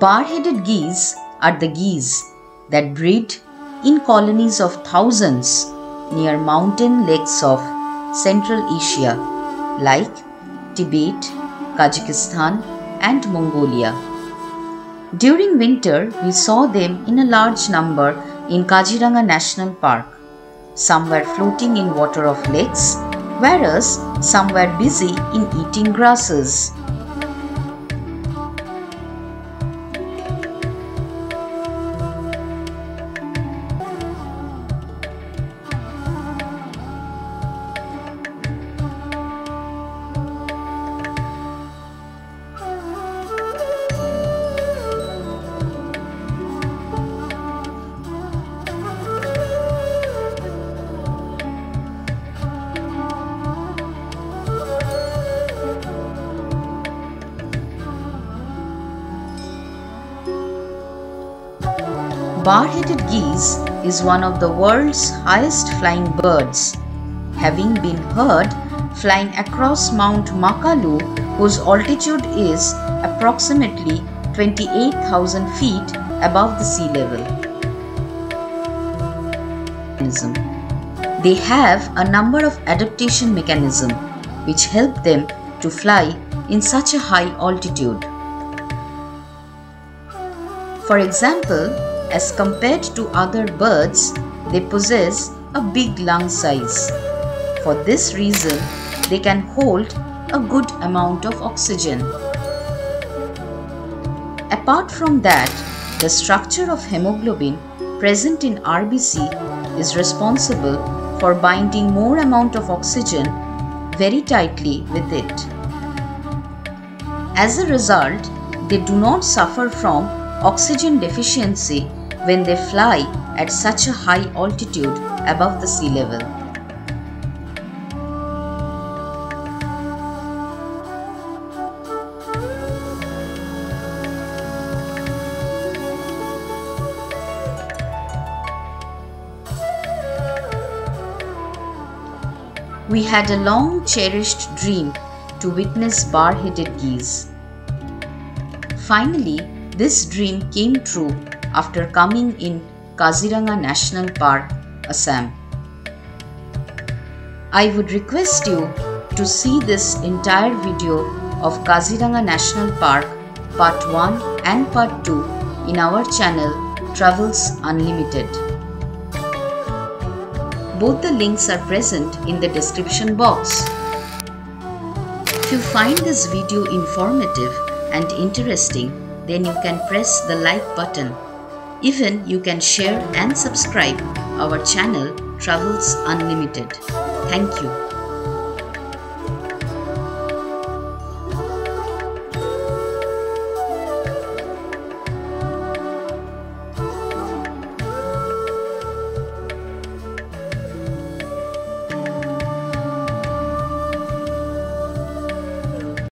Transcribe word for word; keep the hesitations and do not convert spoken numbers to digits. Bar-headed geese are the geese that breed in colonies of thousands near mountain lakes of Central Asia like Tibet, Kazakhstan and Mongolia. During winter, we saw them in a large number in Kaziranga National Park. Some were floating in water of lakes, whereas some were busy in eating grasses. Bar-headed geese is one of the world's highest flying birds, having been heard flying across Mount Makalu, whose altitude is approximately twenty-eight thousand feet above the sea level. They have a number of adaptation mechanisms which help them to fly in such a high altitude. For example, as compared to other birds, they possess a big lung size. For this reason, they can hold a good amount of oxygen. Apart from that, the structure of hemoglobin present in R B C is responsible for binding more amount of oxygen very tightly with it. As a result, they do not suffer from oxygen deficiency when they fly at such a high altitude above the sea level. We had a long cherished dream to witness bar-headed geese. Finally, this dream came true after coming in Kaziranga National Park, Assam. I would request you to see this entire video of Kaziranga National Park Part one and Part two in our channel Travels Unlimited. Both the links are present in the description box. If you find this video informative and interesting, then you can press the like button. Even you can share and subscribe our channel Travels Unlimited. Thank you.